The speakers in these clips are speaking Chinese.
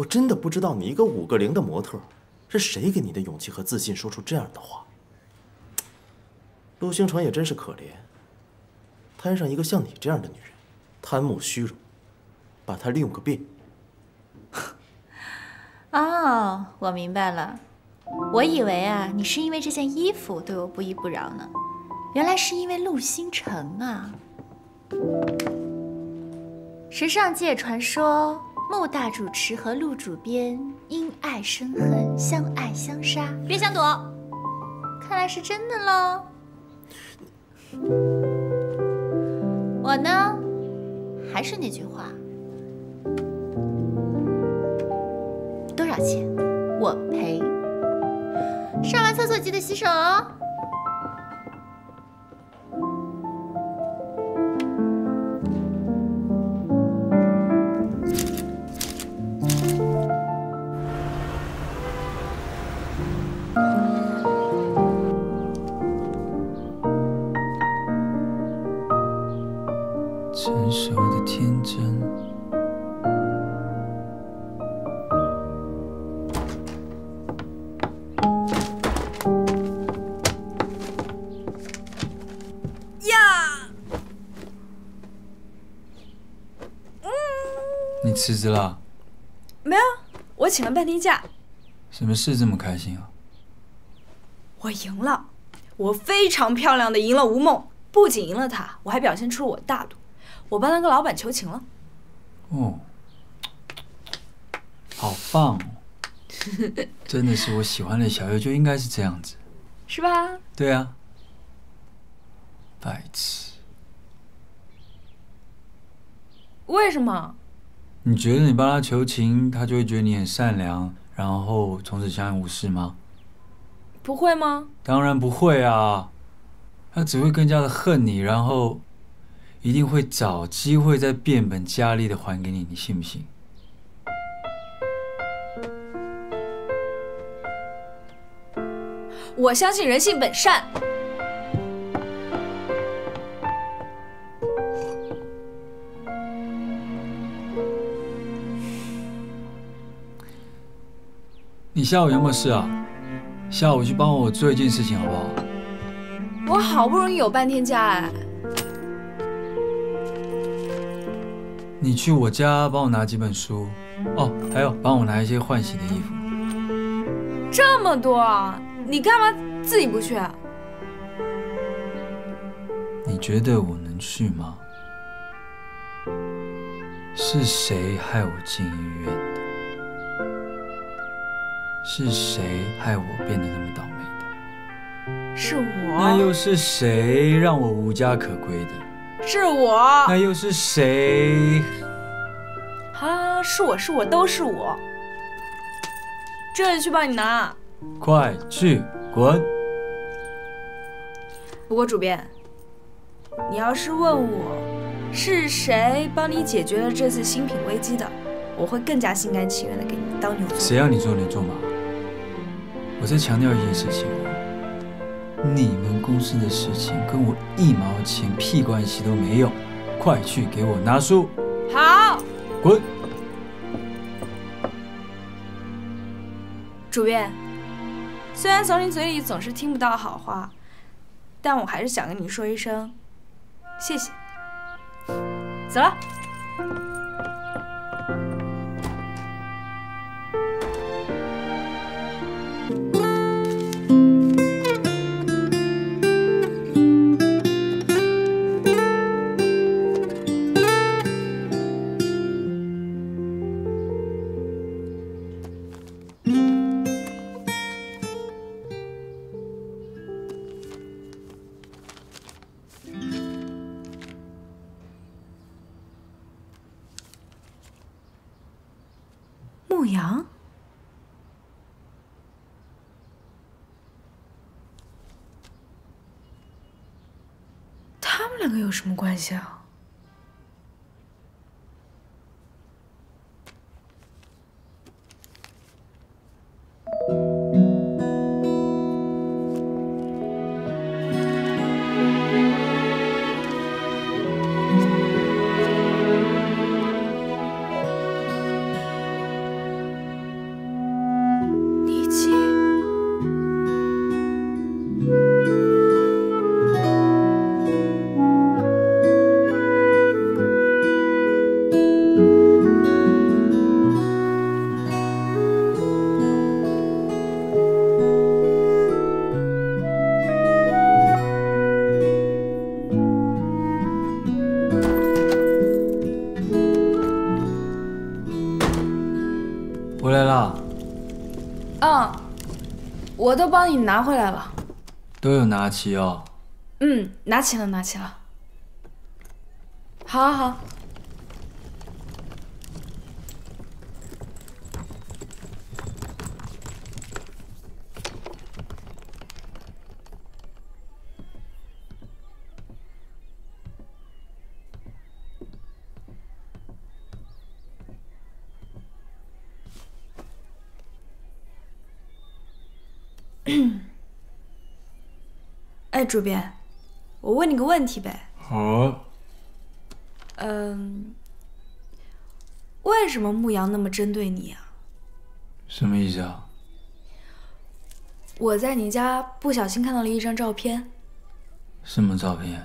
我真的不知道你一个5个0的模特，是谁给你的勇气和自信说出这样的话？陆星传也真是可怜，摊上一个像你这样的女人，贪慕虚荣，把她利用个遍。哦，我明白了。 我以为啊，你是因为这件衣服对我不依不饶呢，原来是因为陆星辰啊。时尚界传说，穆大主持和陆主编因爱生恨，相爱相杀。别想躲，看来是真的喽。我呢，还是那句话，多少钱我赔。 上完厕所记得洗手哦。成熟的天真。 你辞职了？没有，我请了半天假。什么事这么开心啊？我赢了，我非常漂亮的赢了吴梦，不仅赢了她，我还表现出我大度，我帮那个老板求情了。哦，好棒哦！真的是我喜欢的小优就应该是这样子，是吧？对啊，白痴。为什么？ 你觉得你帮他求情，他就会觉得你很善良，然后从此相安无事吗？不会吗？当然不会啊，他只会更加的恨你，然后一定会找机会再变本加厉的还给你，你信不信？我相信人性本善。 你下午有没有事啊？下午去帮我做一件事情好不好？我好不容易有半天假哎。你去我家帮我拿几本书哦，还有帮我拿一些换洗的衣服。这么多，你干嘛自己不去啊？你觉得我能去吗？是谁害我进医院的？ 是谁害我变得那么倒霉的？是我。那又是谁让我无家可归的？是我。那又是谁？好了，是我，都是我。这就去帮你拿。快去滚！不过主编，你要是问我是谁帮你解决了这次新品危机的，我会更加心甘情愿的给你当牛做马。谁让你做牛做马？ 我再强调一件事情，你们公司的事情跟我一毛钱屁关系都没有，快去给我拿书！好，滚！主编，虽然从你嘴里总是听不到好话，但我还是想跟你说一声，谢谢。走了。 牧羊，他们两个有什么关系啊？回来啦。嗯，我都帮你拿回来了。都有拿齐哦。嗯，拿齐了，拿齐了。好，好，好。 哎，主编，我问你个问题呗。好。为什么牧羊那么针对你啊？什么意思啊？我在你家不小心看到了一张照片。什么照片？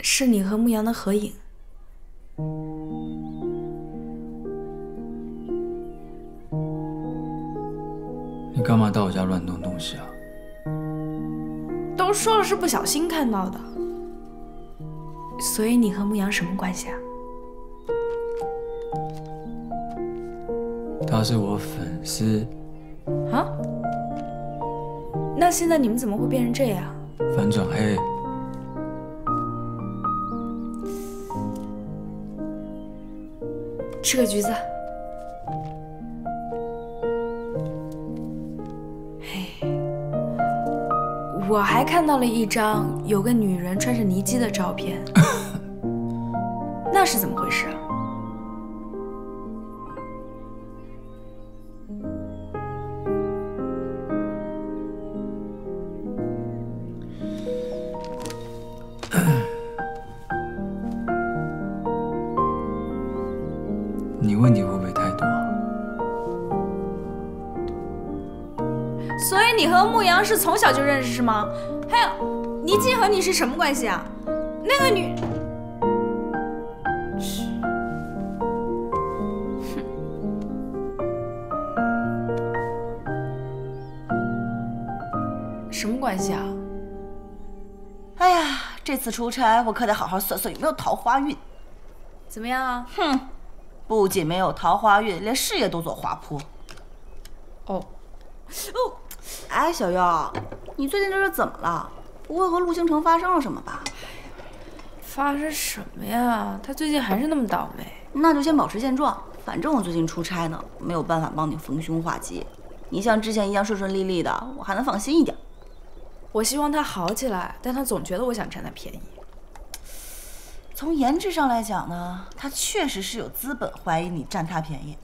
是你和牧羊的合影。你干嘛到我家乱动东西啊？ 都说了是不小心看到的，所以你和牧羊什么关系啊？他是我粉丝。啊？那现在你们怎么会变成这样？反转黑。吃个橘子。 我还看到了一张有个女人穿着泥屐的照片，那是怎么回事啊？你问题会不会太多？所以你和牧羊是从小就认识是吗？还有，倪静和你是什么关系啊？那个女，哼，什么关系啊？哎呀，这次出差我可得好好算算有没有桃花运。怎么样啊？哼，不仅没有桃花运，连事业都走滑坡。哦，哦。 哎，小夭，你最近这是怎么了？不会和陆星辰发生了什么吧？发生什么呀？他最近还是那么倒霉。那就先保持现状，反正我最近出差呢，没有办法帮你逢凶化吉。你像之前一样顺顺利利的，我还能放心一点。我希望他好起来，但他总觉得我想占他便宜。从颜值上来讲呢，他确实是有资本怀疑你占他便宜。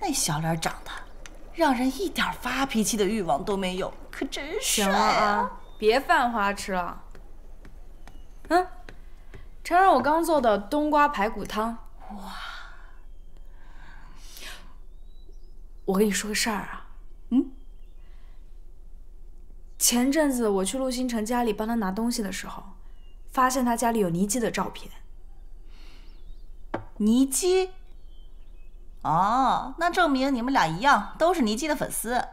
那小脸长得…… 让人一点发脾气的欲望都没有，可真帅啊！别犯花痴了。嗯，尝尝我刚做的冬瓜排骨汤。哇！我跟你说个事儿啊。嗯。前阵子我去陆星辰家里帮他拿东西的时候，发现他家里有倪姬的照片。倪姬。 哦，那证明你们俩一样，都是倪姬的粉丝。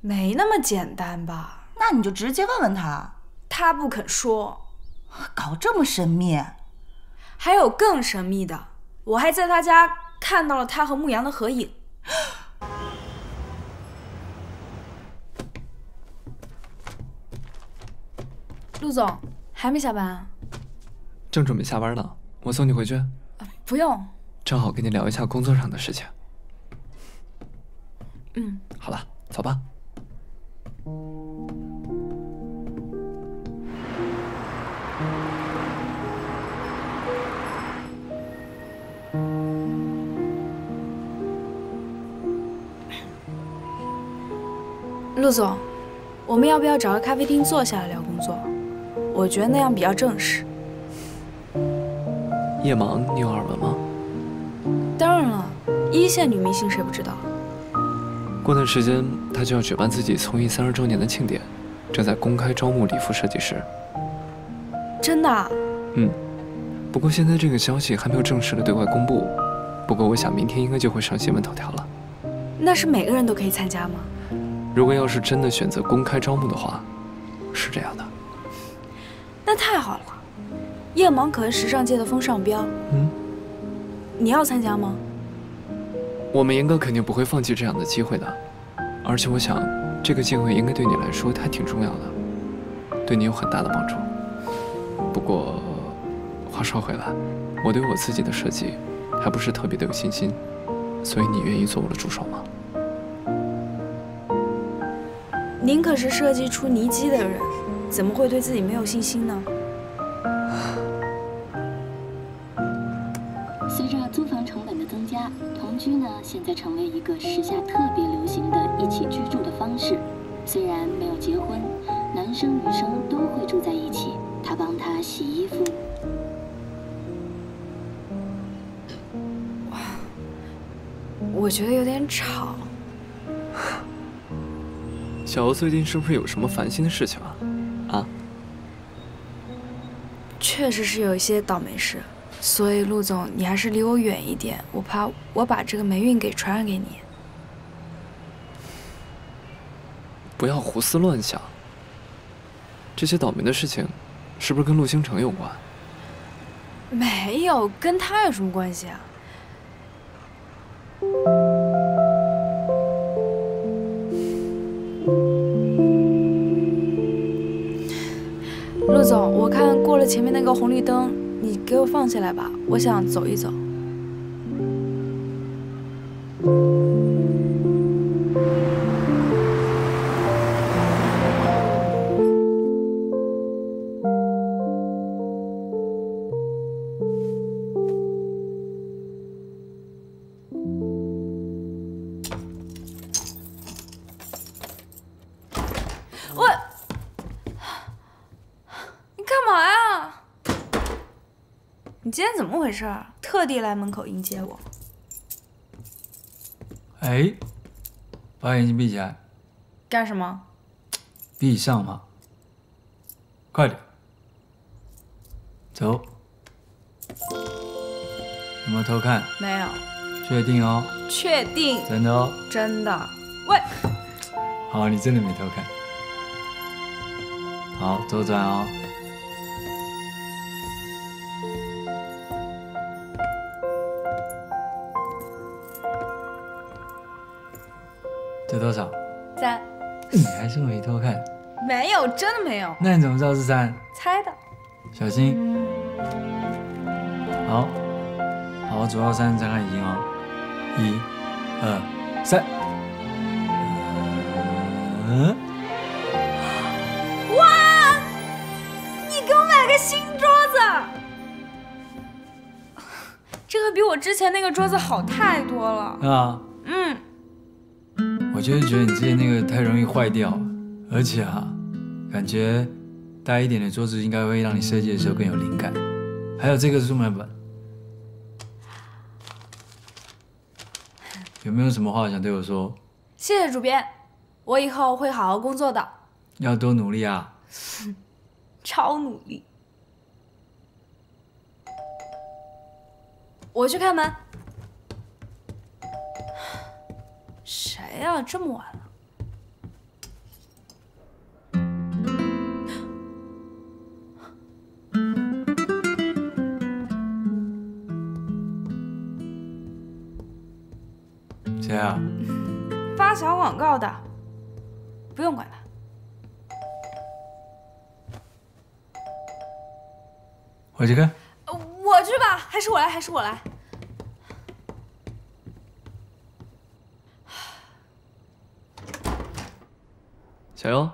没那么简单吧？那你就直接问问他，他不肯说。搞这么神秘？还有更神秘的，我还在他家看到了他和牧羊的合影。陆总还没下班啊？正准备下班呢，我送你回去。不用。 正好跟你聊一下工作上的事情。嗯，好了，走吧。陆总，我们要不要找个咖啡厅坐下来聊工作？我觉得那样比较正式。夜盲，你有耳闻吗？ 当然了，一线女明星谁不知道？过段时间她就要举办自己从艺30周年的庆典，正在公开招募礼服设计师。真的啊？嗯，不过现在这个消息还没有正式的对外公布，不过我想明天应该就会上新闻头条了。那是每个人都可以参加吗？如果要是真的选择公开招募的话，是这样的。那太好了，夜盲可是时尚界的风尚标。嗯。 你要参加吗？我们严哥肯定不会放弃这样的机会的。而且我想，这个机会应该对你来说还挺重要的，对你有很大的帮助。不过，话说回来，我对我自己的设计还不是特别的有信心，所以你愿意做我的助手吗？ 您可是设计出泥机的人，怎么会对自己没有信心呢？随着租房成本的增加，同居呢现在成为一个时下特别流行的一起居住的方式。虽然没有结婚，男生女生都会住在一起。他帮她洗衣服。我觉得有点吵。 小欧最近是不是有什么烦心的事情啊？啊？确实是有一些倒霉事，所以陆总，你还是离我远一点，我怕我把这个霉运给传染给你。不要胡思乱想。这些倒霉的事情，是不是跟陆星辰有关？没有，跟他有什么关系啊？ 陆总，我看过了前面那个红绿灯，你给我放下来吧，我想走一走。我。 你今天怎么回事？特地来门口迎接我。哎，把眼睛闭起来。干什么？闭上嘛。快点，走。有没有偷看？没有。确定哦？确定。真的哦？真的。喂。好，你真的没偷看。好，左转哦。 这多少？三。你还是没偷看？没有，真的没有。那你怎么知道是三？猜的。小心。好，好，数到三再看眼睛哦。1、2、3。嗯。哇！你给我买个新桌子，这可比我之前那个桌子好太多了。啊。嗯。 我就是觉得你之前那个太容易坏掉，而且感觉大一点的桌子应该会让你设计的时候更有灵感。还有这个素描板，有没有什么话想对我说？谢谢主编，我以后会好好工作的。要多努力啊！超努力！我去开门。 谁呀？这么晚了！谁啊？发小广告的，不用管他。我去看。我去吧，还是我来，还是我来。 小优，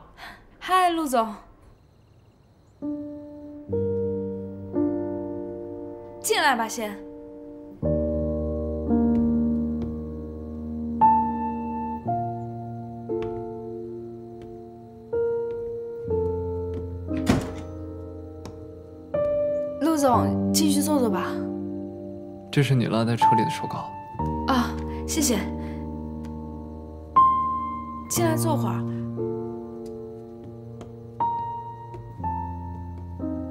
嗨，陆总，进来吧，先。陆总，进去坐坐吧。这是你落在车里的手稿。啊，谢谢。进来坐会儿。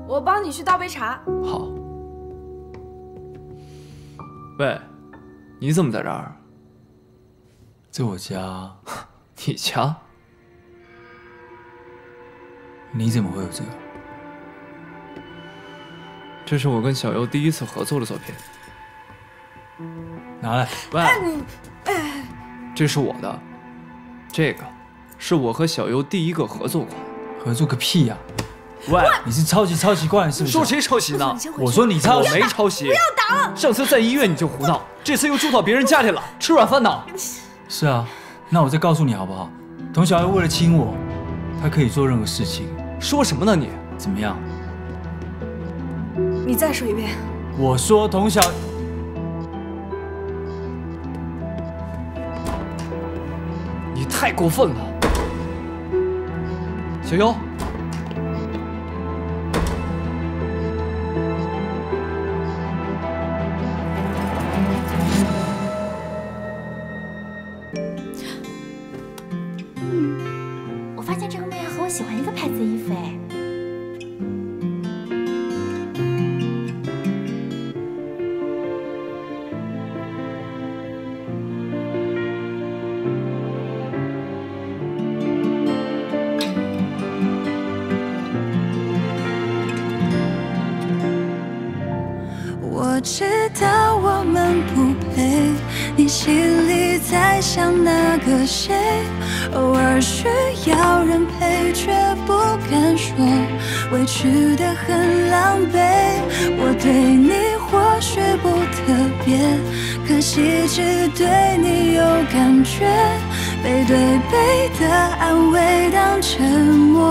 我帮你去倒杯茶。好。喂，你怎么在这儿？在我家。你家？你怎么会有这个？这是我跟小优第一次合作的作品。拿来。喂。这是我的，这个是我和小优第一个合作款。合作个屁呀！喂，你是抄袭惯是不是？说谁抄袭呢？我说你抄，我没抄袭。不要打了！上次在医院你就胡闹，这次又住到别人家里了，吃软饭呢？是啊，那我再告诉你好不好？童小优为了亲我，他可以做任何事情。说什么呢你？怎么样？你再说一遍。我说童小。 太过分了，小优，我发现这个妹和我喜欢一个牌子的衣服哎。心里在想那个谁，偶尔需要人陪，却不敢说，委屈得很狼狈。我对你或许不特别，可惜只对你有感觉，背对背的安慰当沉默。